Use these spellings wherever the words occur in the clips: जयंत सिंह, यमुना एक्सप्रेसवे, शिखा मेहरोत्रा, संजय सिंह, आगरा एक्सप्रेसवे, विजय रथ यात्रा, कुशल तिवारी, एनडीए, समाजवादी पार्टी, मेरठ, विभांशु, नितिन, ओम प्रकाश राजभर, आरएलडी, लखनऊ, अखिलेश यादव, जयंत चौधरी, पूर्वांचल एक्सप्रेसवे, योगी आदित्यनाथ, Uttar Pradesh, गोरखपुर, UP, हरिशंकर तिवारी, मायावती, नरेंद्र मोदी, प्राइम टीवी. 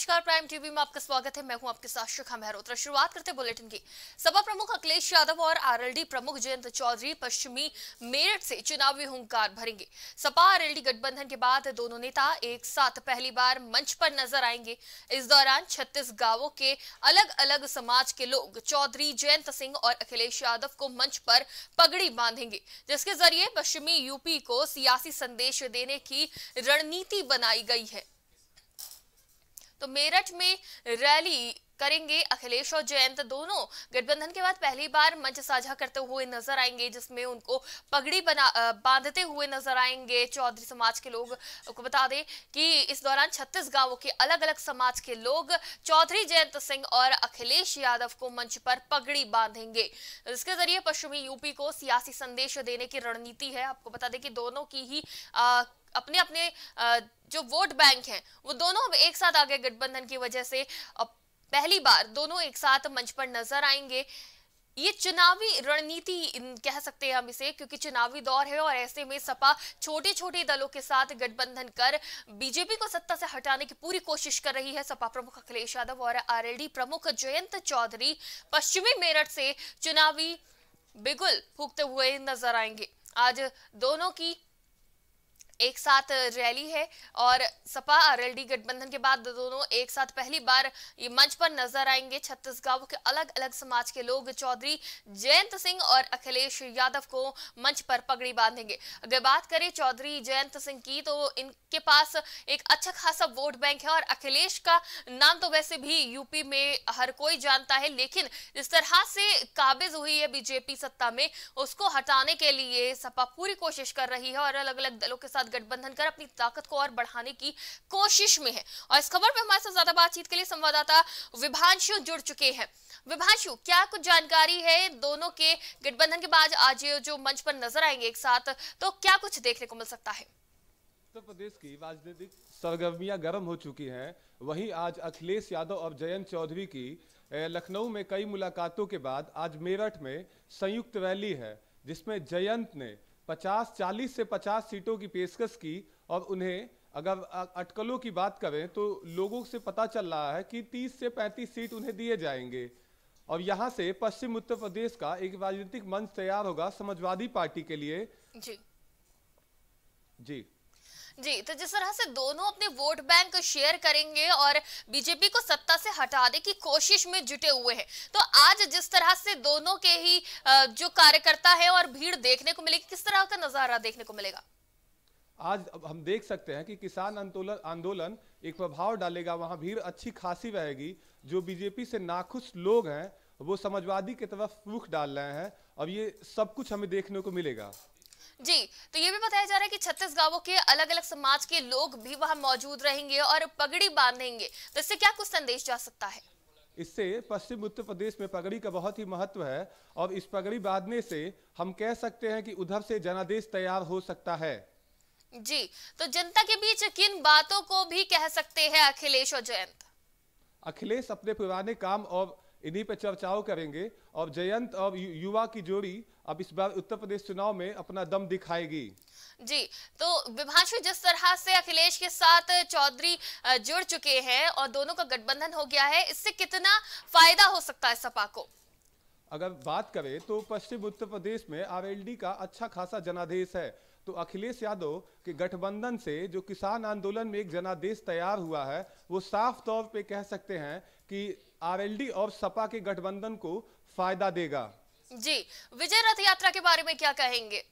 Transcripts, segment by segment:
नमस्कार, प्राइम टीवी में आपका स्वागत है। मैं हूं आपके साथ शिखा मेहरोत्रा। शुरुआत करते बुलेटिन की। सपा प्रमुख अखिलेश यादव और आरएलडी प्रमुख जयंत चौधरी पश्चिमी मेरठ से चुनावी हुंकार भरेंगे। सपा आरएलडी गठबंधन के बाद दोनों नेता एक साथ पहली बार मंच पर नजर आएंगे। इस दौरान 36 गांवों के अलग अलग समाज के लोग चौधरी जयंत सिंह और अखिलेश यादव को मंच पर पगड़ी बांधेंगे, जिसके जरिए पश्चिमी यूपी को सियासी संदेश देने की रणनीति बनाई गई है। तो मेरठ में रैली करेंगे अखिलेश और जयंत। दोनों गठबंधन के बाद पहली बार मंच साझा करते हुए नजर आएंगे, जिसमें उनको पगड़ी बांधते हुए नजर आएंगे चौधरी समाज के लोग। को बता दें कि इस दौरान 36 गांवों के अलग अलग समाज के लोग चौधरी जयंत सिंह और अखिलेश यादव को मंच पर पगड़ी बांधेंगे। इसके जरिए पश्चिमी यूपी को सियासी संदेश देने की रणनीति है। आपको बता दें कि दोनों की ही अपने अपने जो वोट बैंक हैं वो दोनों एक साथ आ गए गठबंधन की वजह से। पहली बार दोनों एक साथ मंच पर नजर आएंगे। ये चुनावी रणनीति कह सकते हैं हम इसे, क्योंकि चुनावी दौर है और ऐसे में सपा छोटे छोटे दलों के साथ गठबंधन कर बीजेपी को सत्ता से हटाने की पूरी कोशिश कर रही है। सपा प्रमुख अखिलेश यादव और आरएलडी प्रमुख जयंत चौधरी पश्चिमी मेरठ से चुनावी बिगुल फूकते हुए नजर आएंगे। आज दोनों की एक साथ रैली है और सपा आरएलडी गठबंधन के बाद दोनों एक साथ पहली बार ये मंच पर नजर आएंगे। 36 गांवों के अलग अलग समाज के लोग चौधरी जयंत सिंह और अखिलेश यादव को मंच पर पगड़ी बांधेंगे। अगर बात करें चौधरी जयंत सिंह की, तो इनके पास एक अच्छा खासा वोट बैंक है और अखिलेश का नाम तो वैसे भी यूपी में हर कोई जानता है, लेकिन जिस तरह से काबिज हुई है बीजेपी सत्ता में, उसको हटाने के लिए सपा पूरी कोशिश कर रही है और अलग अलग दलों के साथ गठबंधन कर अपनी ताकत को और बढ़ाने की कोशिश में है। और इस खबर पे हमारे साथ ज्यादा बातचीत के लिए संवाददाता विभांशु जुड़ चुके हैं। विभांशु, क्या कुछ जानकारी है दोनों के गठबंधन के बाद आज जो मंच पर नजर आएंगे एक साथ, तो क्या कुछ देखने को मिल सकता है? उत्तर प्रदेश की राजनीतिक सरगर्मियां गर्म हो चुकी हैं। वहीं आज अखिलेश यादव और जयंत चौधरी की लखनऊ में कई मुलाकातों के बाद आज मेरठ में संयुक्त रैली है, जिसमें जयंत ने 40 से 50 सीटों की पेशकश की और उन्हें अगर अटकलों की बात करें तो लोगों से पता चल रहा है कि 30 से 35 सीट उन्हें दिए जाएंगे। और यहां से पश्चिम उत्तर प्रदेश का एक राजनीतिक मंच तैयार होगा समाजवादी पार्टी के लिए। जी, तो जिस तरह से दोनों अपने वोट बैंक शेयर करेंगे और बीजेपी को सत्ता से हटाने की कोशिश में जुटे हुए हैं, तो आज जिस तरह से दोनों के ही जो कार्यकर्ता है और भीड़ देखने को मिलेगी, किस तरह का नजारा देखने को मिलेगा? आज हम देख सकते हैं कि किसान आंदोलन एक प्रभाव डालेगा, वहां भीड़ अच्छी खासी रहेगी। जो बीजेपी से नाखुश लोग हैं वो समाजवादी की तरफ रुख डाल रहे हैं और ये सब कुछ हमें देखने को मिलेगा। जी, तो ये भी बताया जा रहा है कि 36 गांवों के अलग अलग समाज के लोग भी वहां मौजूद रहेंगे और पगड़ी बांधेंगे, तो इससे क्या कुछ संदेश जा सकता है? इससे पश्चिम उत्तर प्रदेश में पगड़ी का बहुत ही महत्व है और इस पगड़ी बांधने से हम कह सकते हैं कि उधर से जनादेश तैयार हो सकता है। जी, तो जनता के बीच किन बातों को भी कह सकते हैं अखिलेश और जयंत? अखिलेश अपने पुराने काम और इन्हीं पे चर्चाओं करेंगे और जयंत और युवा की जोड़ी अब इस बार उत्तर प्रदेश चुनाव में अपना दम दिखाएगी। जी, तो विभांशु, जिस तरह से अखिलेश के साथ चौधरी जुड़ चुके हैं और दोनों का गठबंधन हो गया है, इससे कितना फायदा हो सकता है सपा को? अगर बात करें तो पश्चिम उत्तर प्रदेश में आरएलडी का अच्छा खासा जनादेश है, तो अखिलेश यादव के गठबंधन से जो किसान आंदोलन में एक जनादेश तैयार हुआ है, वो साफ तौर पे कह सकते हैं कि आरएलडी और सपा के गठबंधन को फायदा देगा। जी, विजय रथ यात्रा के बारे में क्या कहेंगे?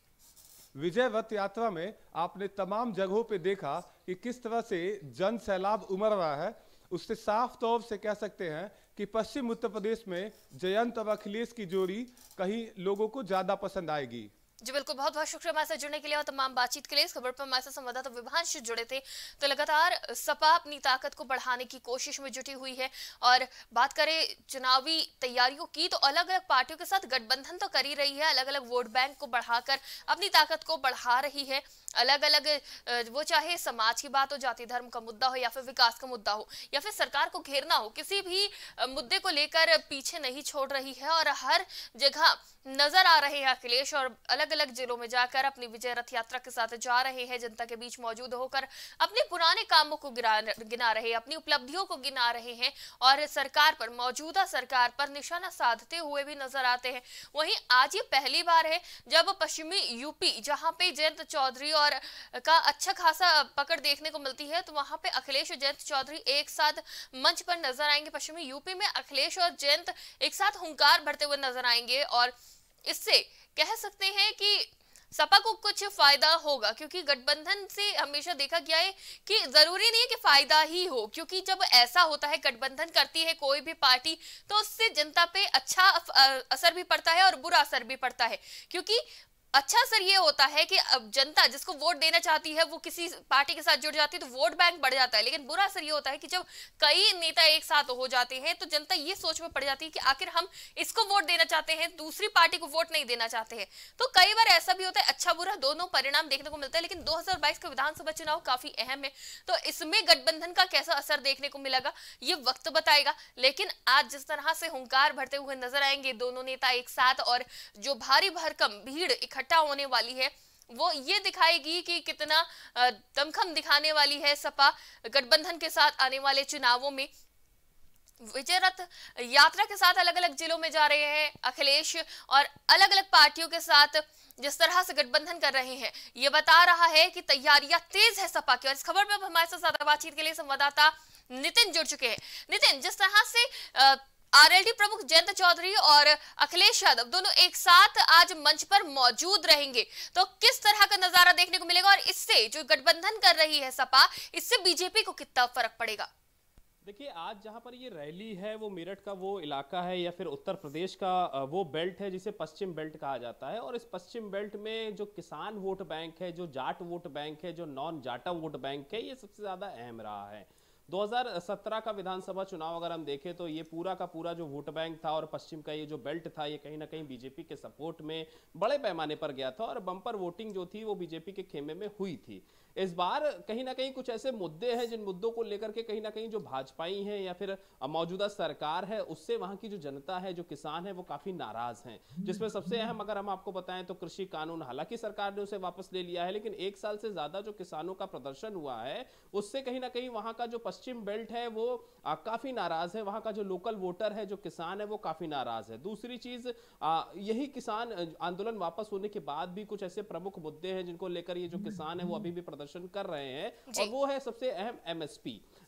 विजय रथ यात्रा में आपने तमाम जगहों पे देखा कि किस तरह से जन सैलाब उमड़ रहा है। उससे साफ तौर से कह सकते हैं कि पश्चिम उत्तर प्रदेश में जयंत और अखिलेश की जोड़ी कहीं लोगों को ज्यादा पसंद आएगी। जी बिल्कुल, बहुत बहुत शुक्रिया हमारे साथ जुड़ने के लिए और तमाम बातचीत के लिए। इस खबर पर हमारे साथ संवाददाता विभांशु जुड़े थे। तो लगातार सपा अपनी ताकत को बढ़ाने की कोशिश में जुटी हुई है और बात करें चुनावी तैयारियों की, तो अलग अलग पार्टियों के साथ गठबंधन तो कर ही रही है, अलग अलग वोट बैंक को बढ़ाकर अपनी ताकत को बढ़ा रही है। अलग अलग वो चाहे समाज की बात हो, जाति धर्म का मुद्दा हो या फिर विकास का मुद्दा हो या फिर सरकार को घेरना हो, किसी भी मुद्दे को लेकर पीछे नहीं छोड़ रही है और हर जगह नजर आ रहे हैं अखिलेश और अलग अलग अलग जिलों में जाकर अपनी विजय रथ यात्रा के साथ जा रहे हैं, जनता के बीच मौजूद होकर अपने पुराने कामों को गिना रहे, अपनी उपलब्धियों को गिना रहे हैं और सरकार पर, मौजूदा सरकार पर निशाना साधते हुए भी नजर आते हैं। वहीं आज ये पहली बार है जब पश्चिमी यूपी, जहां पे जयंत चौधरी और का अच्छा खासा पकड़ देखने को मिलती है, तो वहां पे अखिलेश और जयंत चौधरी एक साथ मंच पर नजर आएंगे। पश्चिमी यूपी में अखिलेश और जयंत एक साथ हुंकार भरते हुए नजर आएंगे और इससे कह सकते हैं कि सपा को कुछ फायदा होगा, क्योंकि गठबंधन से हमेशा देखा गया है कि जरूरी नहीं है कि फायदा ही हो, क्योंकि जब ऐसा होता है, गठबंधन करती है कोई भी पार्टी, तो उससे जनता पे अच्छा असर भी पड़ता है और बुरा असर भी पड़ता है। क्योंकि अच्छा असर ये होता है कि अब जनता जिसको वोट देना चाहती है वो किसी पार्टी के साथ जुड़ जाती है तो वोट बैंक बढ़ जाता है, लेकिन बुरा असर ये होता है कि जब कई नेता एक साथ हो जाते हैं तो जनता ये सोच में पड़ जाती है कि आखिर हम इसको वोट देना चाहते हैं, दूसरी पार्टी को वोट नहीं देना चाहते हैं। तो कई बार ऐसा भी होता है, अच्छा बुरा दोनों परिणाम देखने को मिलता है। लेकिन 2022 का विधानसभा चुनाव काफी अहम है, तो इसमें गठबंधन का कैसा असर देखने को मिलेगा ये वक्त बताएगा। लेकिन आज जिस तरह से हुंकार भरते हुए नजर आएंगे दोनों नेता एक साथ, और जो भारी भरकम भीड़ इकट्ठा होने वाली है वो ये दिखाएगी कि कितना दमखम दिखाने वाली है सपा गठबंधन के साथ आने वाले चुनावों में। विजय रथ यात्रा के साथ अलग अलग जिलों में जा रहे हैं अखिलेश और अलग अलग पार्टियों के साथ जिस तरह से गठबंधन कर रहे हैं ये बता रहा है कि तैयारियां तेज है सपा की। और इस खबर में अब हमारे साथ ज्यादा बातचीत के लिए संवाददाता नितिन जुड़ चुके हैं। नितिन, जिस तरह से आरएलडी प्रमुख जयंत चौधरी और अखिलेश यादव दोनों एक साथ आज मंच पर मौजूद रहेंगे, तो किस तरह का नजारा देखने को मिलेगा और इससे जो गठबंधन कर रही है सपा, इससे बीजेपी को कितना फर्क पड़ेगा? देखिए, आज जहां पर ये रैली है वो मेरठ का वो इलाका है या फिर उत्तर प्रदेश का वो बेल्ट है जिसे पश्चिम बेल्ट कहा जाता है। और इस पश्चिम बेल्ट में जो किसान वोट बैंक है, जो जाट वोट बैंक है, जो नॉन जाटा वोट बैंक है, ये सबसे ज्यादा अहम रहा है। 2017 का विधानसभा चुनाव अगर हम देखें तो ये पूरा का पूरा जो वोट बैंक था और पश्चिम का ये जो बेल्ट था, ये कहीं ना कहीं बीजेपी के सपोर्ट में बड़े पैमाने पर गया था और बम्पर वोटिंग जो थी वो बीजेपी के खेमे में हुई थी। इस बार कहीं ना कहीं कुछ ऐसे मुद्दे हैं जिन मुद्दों को लेकर के कहीं ना कहीं जो भाजपाई हैं या फिर मौजूदा सरकार है उससे वहां की जो जनता है, जो किसान है, वो काफी नाराज हैं। जिसमें सबसे अहम अगर हम आपको बताएं तो कृषि कानून, हालांकि सरकार ने उसे वापस ले लिया है, लेकिन एक साल से ज्यादा जो किसानों का प्रदर्शन हुआ है उससे कहीं ना कहीं वहां का जो पश्चिम बेल्ट है वो काफी नाराज है। वहां का जो लोकल वोटर है, जो किसान है, वो काफी नाराज है। दूसरी चीज, यही किसान आंदोलन वापस होने के बाद भी कुछ ऐसे प्रमुख मुद्दे हैं जिनको लेकर ये जो किसान है वो अभी भी प्रदर्शन कर रहे हैं और वो है सबसे अहम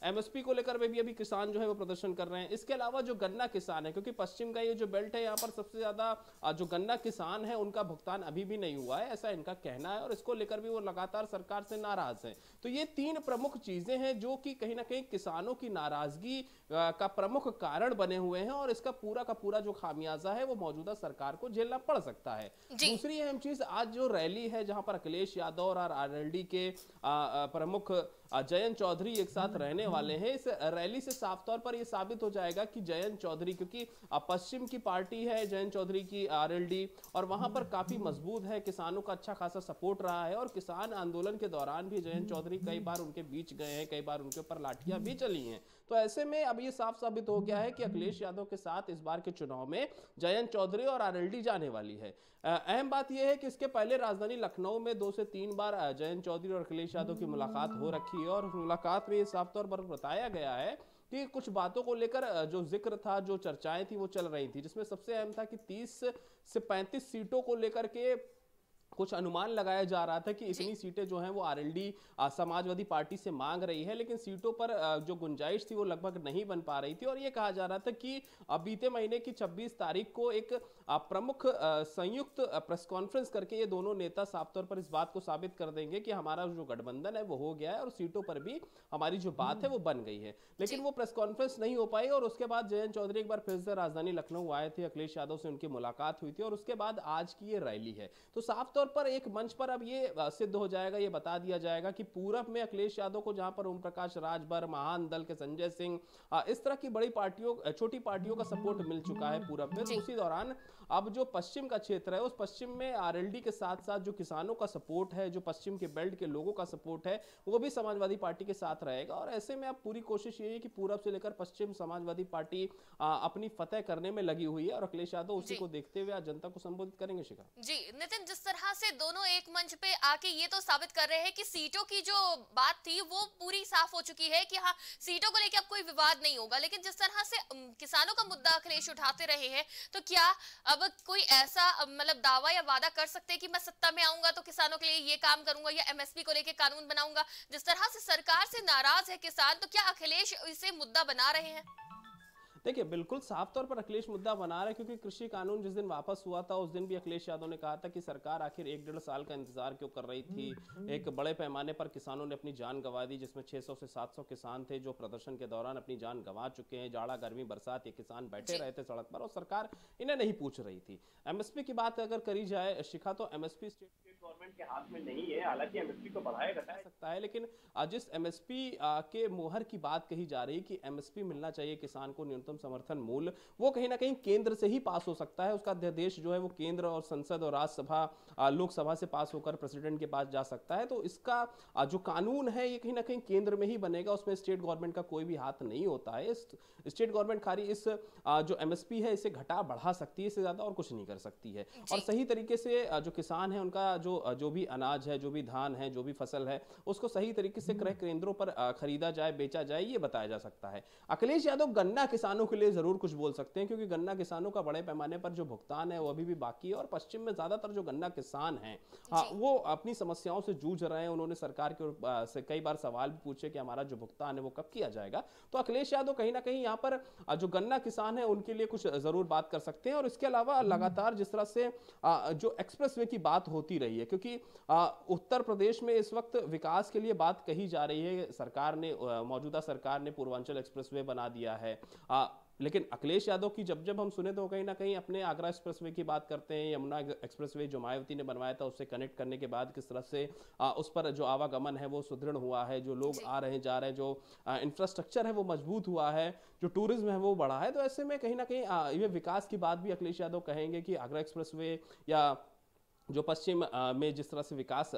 एमएसपी को लेकर भी अभी किसान जो है वो प्रदर्शन कर रहे हैं। इसके अलावा जो गन्ना किसान है, क्योंकि पश्चिम का ये जो बेल्ट है यहाँ पर सबसे ज्यादा जो गन्ना किसान है उनका भुगतान अभी भी नहीं हुआ है, ऐसा इनका कहना है और इसको लेकर भी वो लगातार सरकार से नाराज है। तो ये तीन प्रमुख चीजें हैं जो कि कहीं ना कहीं किसानों की नाराजगी का प्रमुख कारण बने हुए हैं और इसका पूरा का पूरा जो खामियाजा है वो मौजूदा सरकार को झेलना पड़ सकता है। दूसरी अहम चीज, आज जो रैली है जहां पर अखिलेश यादव और आरएलडी के प्रमुख जयंत चौधरी एक साथ रहने वाले हैं, इस रैली से साफ तौर पर यह साबित हो जाएगा कि जयंत चौधरी, क्योंकि पश्चिम की पार्टी है जयंत चौधरी की आरएलडी, और वहां पर काफी मजबूत है, किसानों का अच्छा खासा सपोर्ट रहा है और किसान आंदोलन के दौरान भी जयंत चौधरी कई बार उनके बीच गए हैं, कई बार उनके ऊपर लाठियां भी चली हैं। तो ऐसे में अब ये साफ साबित हो गया है कि अखिलेश यादव के साथ इस बार के चुनाव में जयंत चौधरी और आरएलडी जाने वाली है। अहम बात यह है कि इसके पहले राजधानी लखनऊ में 2 से 3 बार जयंत चौधरी और अखिलेश यादव की मुलाकात हो रखी है और मुलाकात में साफ तौर पर बताया गया है कि कुछ बातों को लेकर जो जिक्र था, जो चर्चाएं थी वो चल रही थी, जिसमें सबसे अहम था कि 30 से 35 सीटों को लेकर के कुछ अनुमान लगाया जा रहा था कि इतनी सीटें जो हैं वो आरएलडी समाजवादी पार्टी से मांग रही है, लेकिन सीटों पर जो गुंजाइश थी वो लगभग नहीं बन पा रही थी। और ये कहा जा रहा था कि बीते महीने की 26 तारीख को एक प्रमुख संयुक्त प्रेस कॉन्फ्रेंस करके ये दोनों नेता साफ तौर पर इस बात को साबित कर देंगे कि हमारा जो गठबंधन है वो हो गया है और सीटों पर भी हमारी जो बात है वो बन गई है, लेकिन वो प्रेस कॉन्फ्रेंस नहीं हो पाई। और उसके बाद जयंत चौधरी एक बार फिर से राजधानी लखनऊ आए थे, अखिलेश यादव से उनकी मुलाकात हुई थी और उसके बाद आज की ये रैली है। तो साफ तौर पर एक मंच पर अब ये सिद्ध हो जाएगा, ये बता दिया जाएगा कि पूरब में अखिलेश यादव को जहां पर ओम प्रकाश राजभर, महान दल के संजय सिंह, इस तरह की बड़ी पार्टियों, छोटी पार्टियों का सपोर्ट मिल चुका है पूरब में। तो उसी दौरान अब जो पश्चिम का क्षेत्र है, उस पश्चिम में आरएलडी के साथ साथ जो किसानों का सपोर्ट है, जो पश्चिम के बेल्ट के लोगों का सपोर्ट है, वो भी समाजवादी पार्टी के साथ रहेगा। और ऐसे में अब पूरी कोशिश ये है कि पूरब से लेकर पश्चिम समाजवादी पार्टी अपनी फतेह करने में लगी हुई है और अखिलेश यादव उसी को देखते हुए जनता को संबोधित करेंगे। शिखा जी, नितिन, जिस तरह तरह से दोनों एक मंच पे आके ये तो साबित कर रहे हैं कि सीटों की जो बात थी वो पूरी साफ हो चुकी है कि हाँ सीटों को लेके अब कोई विवाद नहीं होगा, लेकिन जिस तरह से किसानों का मुद्दा अखिलेश उठाते रहे हैं तो क्या अब कोई ऐसा मतलब दावा या वादा कर सकते हैं कि मैं सत्ता में आऊंगा तो किसानों के लिए ये काम करूंगा या एमएसपी को लेके कानून बनाऊंगा? जिस तरह से सरकार से नाराज है किसान, तो क्या अखिलेश इसे मुद्दा बना रहे हैं? देखिए, बिल्कुल साफ तौर पर अखिलेश मुद्दा बना रहा है, क्योंकि कृषि कानून जिस दिन वापस हुआ था उस दिन भी अखिलेश यादव ने कहा था कि सरकार आखिर 1.5 साल का इंतजार क्यों कर रही थी। एक बड़े पैमाने पर किसानों ने अपनी जान गंवा दी, जिसमें 600 से 700 किसान थे जो प्रदर्शन के दौरान अपनी जान गंवा चुके हैं। जाड़ा गर्मी बरसात ये किसान बैठे रहे थे सड़क पर और सरकार इन्हें नहीं पूछ रही थी। एमएसपी की बात अगर करी जाए शिखा, तो एमएसपी स्टेट गवर्नमेंट के हाथ में नहीं है, हालांकि एमएसपी को बढ़ाया जा सकता है, लेकिन जिस एमएसपी के मोहर की बात कही जा रही कि एमएसपी मिलना चाहिए किसान को न्यूनतम समर्थन मूल्य, वो कहीं ना कहीं केंद्र से ही पास हो सकता है। उसका अध्यादेश जो है वो केंद्र और संसद और राज्यसभा लोकसभा से पास होकर प्रेसिडेंट के पास जा सकता है। तो इसका जो कानून है ये कहीं ना कहीं केंद्र में ही बनेगा, उसमें स्टेट गवर्नमेंट का कोई भी हाथ नहीं होता है। स्टेट गवर्नमेंट खाली इस जो एमएसपी है इसे घटा बढ़ा सकती है, इससे ज्यादा और कुछ नहीं कर सकती है। और सही तरीके से जो किसान है उनका जो भी अनाज है, जो भी धान है, जो भी फसल है, उसको सही तरीके से क्रय केंद्रों पर खरीदा जाए, बेचा जाए, ये बताया जा सकता है। अखिलेश यादव गन्ना किसानों के लिए जरूर कुछ बोल सकते हैं, क्योंकि गन्ना किसानों का बड़े पैमाने पर जो भुगतान है वो अभी भी बाकी है और पश्चिम में ज्यादातर जो गन्ना किसान हैं वो अपनी समस्याओं से जूझ रहे हैं। उन्होंने सरकार से कई बार सवाल भी पूछे कि हमारा जो भुगतान है वो कब किया जाएगा। तो अखिलेश यादव कहीं ना कहीं यहाँ पर जो गन्ना किसान है उनके लिए कुछ जरूर बात कर सकते हैं। और इसके अलावा लगातार जिस तरह से जो एक्सप्रेसवे की बात होती रही है, क्योंकि उत्तर प्रदेश में इस वक्त विकास के लिए बात कही जा रही है, सरकार ने मौजूदा सरकार ने पूर्वांचल एक्सप्रेसवे बना दिया है, लेकिन अखिलेश यादव की जब हम सुने तो कहीं ना कहीं अपने आगरा एक्सप्रेसवे की बात करते हैं। यमुना एक्सप्रेसवे जो मायावती ने बनवाया था उससे कनेक्ट करने के बाद किस तरह से उस पर जो आवागमन है वो सुदृढ़ हुआ है, जो लोग आ रहे हैं जा रहे हैं, जो इंफ्रास्ट्रक्चर है वो मजबूत हुआ है, जो टूरिज्म है वो बढ़ा है। तो ऐसे में कहीं ना कहीं ये विकास की बात भी अखिलेश यादव कहेंगे कि आगरा एक्सप्रेसवे या जो पश्चिम में जिस तरह से विकास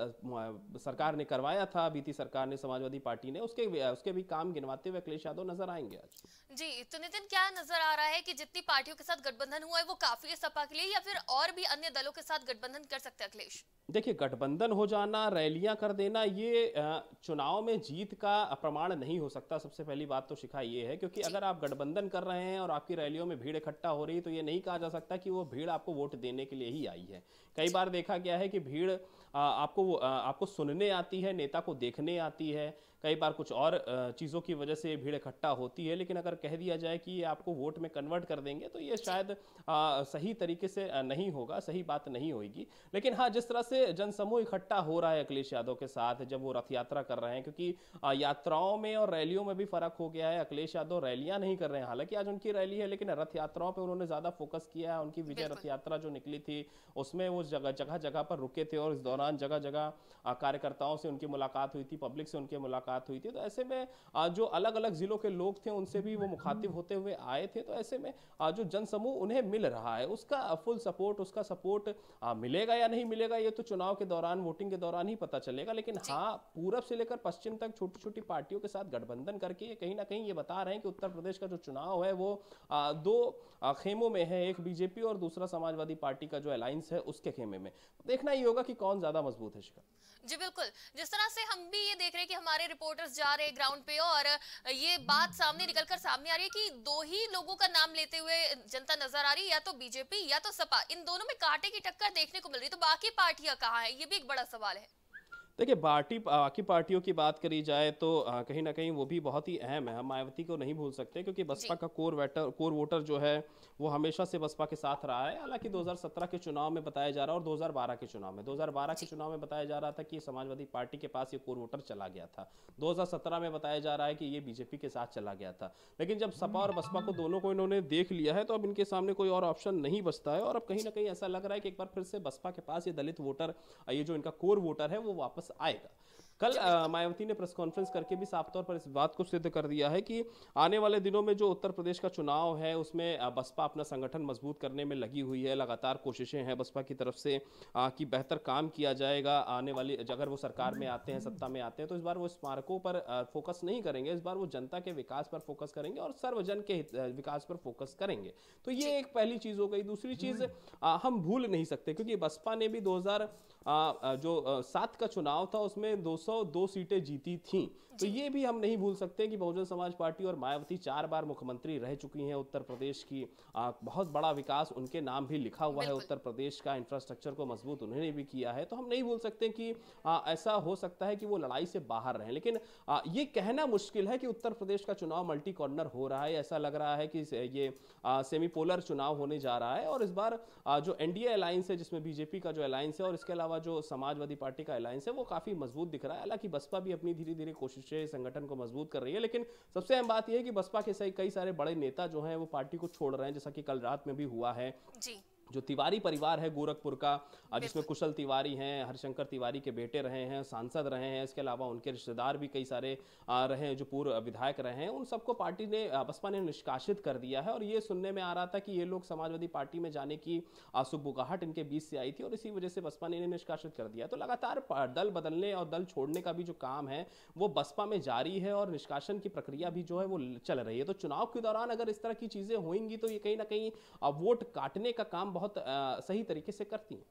सरकार ने करवाया था, बीती सरकार ने, समाजवादी पार्टी ने, उसके भी काम गिनवाते हुए अखिलेश यादव नजर आएंगे आज। जी, तो नितिन क्या नजर आ रहा है कि जितनी पार्टियों के साथ गठबंधन हुआ है वो काफी है सपा के लिए, या फिर और भी अन्य दलों के साथ गठबंधन कर सकते हैं अखिलेश? देखिए, गठबंधन हो जाना, रैलियां कर देना, ये चुनाव में जीत का प्रमाण नहीं हो सकता। सबसे पहली बात तो शिखा ये है, क्योंकि अगर आप गठबंधन कर रहे हैं और आपकी रैलियों में भीड़ इकट्ठा हो रही है तो ये नहीं कहा जा सकता कि वो भीड़ आपको वोट देने के लिए ही आई है। कई बार देखा गया है कि भीड़ आपको सुनने आती है, नेता को देखने आती है, कई बार कुछ और चीज़ों की वजह से भीड़ इकट्ठा होती है। लेकिन अगर कह दिया जाए कि आपको वोट में कन्वर्ट कर देंगे तो ये शायद सही तरीके से नहीं होगा, सही बात नहीं होगी। लेकिन हाँ, जिस तरह से जनसमूह इकट्ठा हो रहा है अखिलेश यादव के साथ जब वो रथ यात्रा कर रहे हैं, क्योंकि यात्राओं में और रैलियों में भी फर्क हो गया है। अखिलेश यादव रैलियां नहीं कर रहे हैं, हालांकि आज उनकी रैली है, लेकिन रथ यात्राओं पर उन्होंने ज़्यादा फोकस किया है। उनकी विजय रथ यात्रा जो निकली थी उसमें वो जगह जगह पर रुके थे और इस दौरान जगह जगह कार्यकर्ताओं से उनकी मुलाकात हुई थी, पब्लिक से उनकी मुलाकात हुई थी। तो ऐसे में जो अलग अलग जिलों के लोग थे उनसे भी वो मुखातिब होते हुए आए थे। तो ऐसे में जो जनसमूह उन्हें मिल रहा है उसका फुल सपोर्ट, उसका सपोर्ट मिलेगा या नहीं मिलेगा ये तो चुनाव के दौरान, वोटिंग के दौरान ही पता चलेगा। लेकिन हाँ, पूरब से लेकर पश्चिम तक छोटी छोटी पार्टियों के साथ गठबंधन करके कहीं ना कहीं ये बता रहे हैं कि उत्तर प्रदेश का जो चुनाव है वो दो खेमों में है, एक बीजेपी और दूसरा समाजवादी पार्टी का जो अलायंस है उसके खेमे में। देखना ये होगा कि कौन ज्यादा मजबूत है शिखा। जी बिल्कुल, जिस तरह से हम भी ये देख रहे हैं कि हमारे रिपोर्टर्स जा रहे हैं ग्राउंड पे और ये बात सामने निकलकर सामने आ रही है कि दो ही लोगों का नाम लेते हुए जनता नजर आ रही है, या तो बीजेपी या तो सपा, इन दोनों में कांटे की टक्कर देखने को मिल रही है। तो बाकी पार्टियां कहाँ है, ये भी एक बड़ा सवाल है। देखिए, बाकी पार्टियों की बात करी जाए तो कहीं ना कहीं वो भी बहुत ही अहम है। हम मायावती को नहीं भूल सकते, क्योंकि बसपा का कोर वोटर जो है वो हमेशा से बसपा के साथ रहा है। हालांकि 2017 के चुनाव में बताया जा रहा है और 2012 के चुनाव में बताया जा रहा था कि समाजवादी पार्टी के पास ये कोर वोटर चला गया था। 2017 में बताया जा रहा है कि ये बीजेपी के साथ चला गया था। लेकिन जब सपा और बसपा को दोनों को इन्होंने देख लिया है तो अब इनके सामने कोई और ऑप्शन नहीं बचता है। और अब कहीं ना कहीं ऐसा लग रहा है कि एक बार फिर से बसपा के पास ये दलित वोटर, ये जो इनका कोर वोटर है, वो वापस आएगा। कल मायावती ने प्रेस कॉन्फ्रेंस करके भी साफ तौर पर इस बात को सिद्ध कर दिया है कि आने वाले दिनों में जो उत्तर प्रदेश का चुनाव है उसमें बसपा अपना संगठन मजबूत करने में लगी हुई है। लगातार कोशिशें हैं बसपा की तरफ से कि बेहतर काम किया जाएगा। आने वाली अगर वो सरकार में आते हैं, सत्ता में आते हैं, तो इस बार वो स्मारकों पर फोकस नहीं करेंगे, इस बार वो जनता के विकास पर फोकस करेंगे और सर्वजन के विकास पर फोकस करेंगे। तो ये एक पहली चीज हो गई। दूसरी चीज हम भूल नहीं सकते क्योंकि बसपा ने भी 2007 का चुनाव था उसमें 202 सीटें जीती थीं। तो ये भी हम नहीं भूल सकते कि बहुजन समाज पार्टी और मायावती 4 बार मुख्यमंत्री रह चुकी हैं उत्तर प्रदेश की। बहुत बड़ा विकास उनके नाम भी लिखा हुआ है उत्तर प्रदेश का, इंफ्रास्ट्रक्चर को मजबूत उन्होंने भी किया है। तो हम नहीं भूल सकते कि ऐसा हो सकता है कि वो लड़ाई से बाहर रहें। लेकिन ये कहना मुश्किल है कि उत्तर प्रदेश का चुनाव मल्टी कॉर्नर हो रहा है, ऐसा लग रहा है कि ये सेमी पोलर चुनाव होने जा रहा है। और इस बार जो एनडीए अलायंस है, जिसमें बीजेपी का जो अलायंस है और इसके अलावा जो समाजवादी पार्टी का अलायंस है, वो काफी मजबूत दिख रहा है। हालांकि बसपा भी अपनी धीरे धीरे कोशिशें संगठन को मजबूत कर रही है, लेकिन सबसे अहम बात यह है कि बसपा के कई सारे बड़े नेता जो हैं वो पार्टी को छोड़ रहे हैं, जैसा कि कल रात में भी हुआ है। जो तिवारी परिवार है गोरखपुर का, जिसमें कुशल तिवारी हैं, हरिशंकर तिवारी के बेटे रहे हैं, सांसद रहे हैं, इसके अलावा उनके रिश्तेदार भी कई सारे रहे हैं जो पूर्व विधायक रहे हैं, उन सबको पार्टी ने बसपा ने निष्कासित कर दिया है। और ये सुनने में आ रहा था कि ये लोग समाजवादी पार्टी में जाने की सुगबुगाहट इनके बीच से आई थी और इसी वजह से बसपा ने इन्हें निष्कासित कर दिया। तो लगातार दल बदलने और दल छोड़ने का भी जो काम है वो बसपा में जारी है और निष्कासन की प्रक्रिया भी जो है वो चल रही है। तो चुनाव के दौरान अगर इस तरह की चीज़ें होंगी तो ये कहीं ना कहीं वोट काटने का काम बहुत सही तरीके से करती हैं।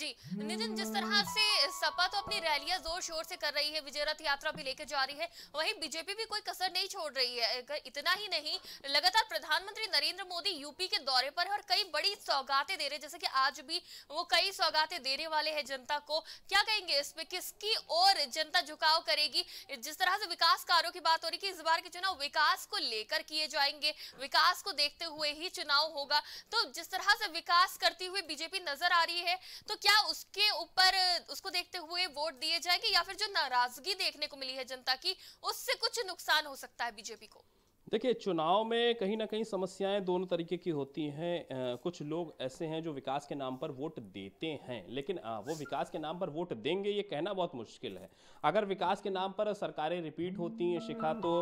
जी नितिन, जिस तरह से सपा तो अपनी रैलियां जोर शोर से कर रही है, विजय रथ यात्रा भी लेकर जा रही है, वहीं बीजेपी भी कोई कसर नहीं छोड़ रही है। इतना ही नहीं, लगातार प्रधानमंत्री नरेंद्र मोदी यूपी के दौरे पर है और कई बड़ी सौगातें दे रहे हैं, जैसे कि आज भी वो कई सौगातें देने वाले हैं जनता को। क्या कहेंगे इस पे, किसकी ओर जनता झुकाव करेगी? जिस तरह से विकास कार्यों की बात हो रही कि इस बार के चुनाव विकास को लेकर किए जाएंगे, विकास को देखते हुए ही चुनाव होगा, तो जिस तरह से विकास करती हुई बीजेपी नजर आ रही है, तो क्या उसके ऊपर उसको देखते हुए वोट दिए जाएंगे या फिर जो नाराजगी देखने को मिली है जनता की उससे कुछ नुकसान हो सकता है बीजेपी को? देखिए, चुनाव में कहीं ना कहीं समस्याएं दोनों तरीके की होती हैं। कुछ लोग ऐसे हैं जो विकास के नाम पर वोट देते हैं, लेकिन वो विकास के नाम पर वोट देंगे ये कहना बहुत मुश्किल है। अगर विकास के नाम पर सरकारें रिपीट होती हैं शिखा, तो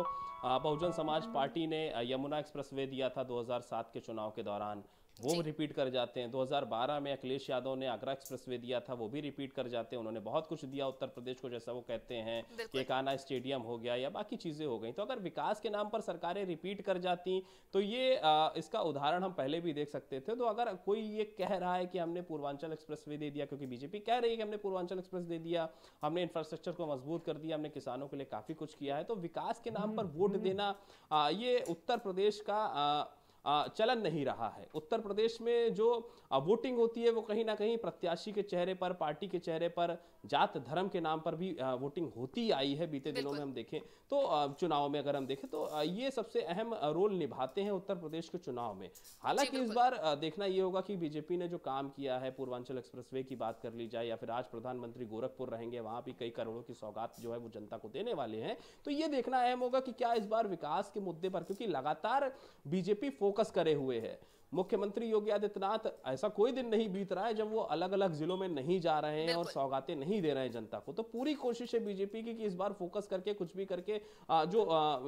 बहुजन समाज पार्टी ने यमुना एक्सप्रेसवे दिया था 2007 के चुनाव के दौरान, वो रिपीट कर जाते हैं। 2012 में अखिलेश यादव ने आगरा एक्सप्रेसवे दिया था, वो भी रिपीट कर जाते हैं। उन्होंने बहुत कुछ दिया उत्तर प्रदेश को, जैसा वो कहते हैं कि एक आना स्टेडियम हो गया या बाकी चीज़ें हो गई। तो अगर विकास के नाम पर सरकारें रिपीट कर जाती तो ये इसका उदाहरण हम पहले भी देख सकते थे। तो अगर कोई ये कह रहा है कि हमने पूर्वांचल एक्सप्रेसवे दे दिया, क्योंकि बीजेपी कह रही है कि हमने पूर्वांचल एक्सप्रेस दे दिया, हमने इंफ्रास्ट्रक्चर को मजबूत कर दिया, हमने किसानों के लिए काफ़ी कुछ किया है, तो विकास के नाम पर वोट देना ये उत्तर प्रदेश का चलन नहीं रहा है। उत्तर प्रदेश में जो वोटिंग होती है वो कहीं ना कहीं प्रत्याशी के चेहरे पर, पार्टी के चेहरे पर, जात धर्म के नाम पर भी वोटिंग होती आई है बीते दिनों में। हम देखें तो चुनाव में अगर हम देखें तो ये सबसे अहम रोल निभाते हैं उत्तर प्रदेश के चुनाव में। हालांकि इस बार देखना ये होगा कि बीजेपी ने जो काम किया है, पूर्वांचल एक्सप्रेसवे की बात कर ली जाए या फिर आज प्रधानमंत्री गोरखपुर रहेंगे, वहाँ भी कई करोड़ों की सौगात जो है वो जनता को देने वाले हैं। तो ये देखना अहम होगा कि क्या इस बार विकास के मुद्दे पर, क्योंकि लगातार बीजेपी फोकस करे हुए है। मुख्यमंत्री योगी आदित्यनाथ, ऐसा कोई दिन नहीं बीत रहा है जब वो अलग अलग जिलों में नहीं जा रहे हैं और सौगातें नहीं दे रहे हैं जनता को। तो पूरी कोशिश है बीजेपी की कि इस बार फोकस करके कुछ भी करके जो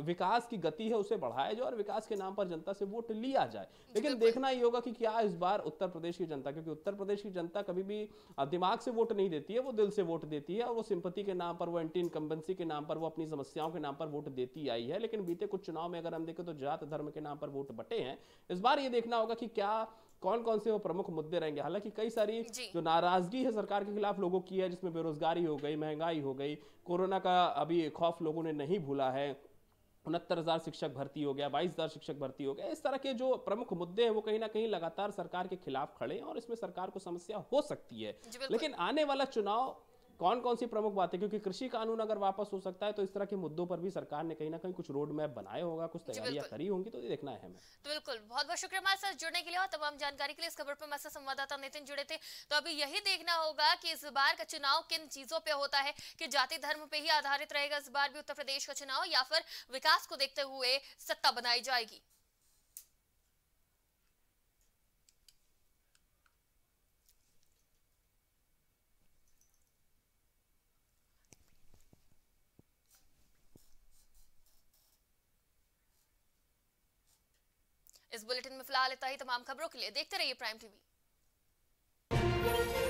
विकास की गति है उसे बढ़ाया जाए और विकास के नाम पर जनता से वोट लिया जाए। लेकिन देखना ये होगा कि क्या इस बार उत्तर प्रदेश की जनता, क्योंकि उत्तर प्रदेश की जनता कभी भी दिमाग से वोट नहीं देती है, वो दिल से वोट देती है और वो सिंपैथी के नाम पर, वो एंटी इनकम्बेंसी के नाम पर, वो अपनी समस्याओं के नाम पर वोट देती आई है। लेकिन बीते कुछ चुनाव में अगर हम देखें तो जात धर्म के नाम पर वोट बटे हैं। इस बार ये देखना होगा कि क्या कौन-कौन से वो प्रमुख मुद्दे रहेंगे। हालांकि कई सारी जो नाराजगी है सरकार के खिलाफ लोगों की है, जिसमें बेरोजगारी हो गई, महंगाई हो गई, कोरोना का अभी खौफ लोगों ने नहीं भूला है, 69,000 शिक्षक भर्ती हो गया, 22,000 शिक्षक भर्ती हो गया, इस तरह के जो प्रमुख मुद्दे हैं वो कहीं ना कहीं लगातार सरकार के खिलाफ खड़े हैं और इसमें सरकार को समस्या हो सकती है। लेकिन आने वाला चुनाव कौन कौन सी प्रमुख बातें, क्योंकि कृषि कानून अगर वापस हो सकता है तो इस तरह के मुद्दों पर भी सरकार ने कहीं ना कहीं कुछ रोड मैप बनाया होगा, कुछ तैयारियां करी होंगी, तो ये देखना है। तो बिल्कुल, बहुत बहुत शुक्रिया हमारे साथ जुड़ने के लिए और तमाम जानकारी के लिए। इस खबर पर हमारे साथ संवाददाता नितिन जुड़े थे। तो अभी यही देखना होगा कि इस बार का चुनाव किन चीजों पर होता है, कि जाति धर्म पे ही आधारित रहेगा इस बार भी उत्तर प्रदेश का चुनाव या फिर विकास को देखते हुए सत्ता बनाई जाएगी। इस बुलेटिन में फिलहाल इतना ही। तमाम खबरों के लिए देखते रहिए प्राइम टीवी।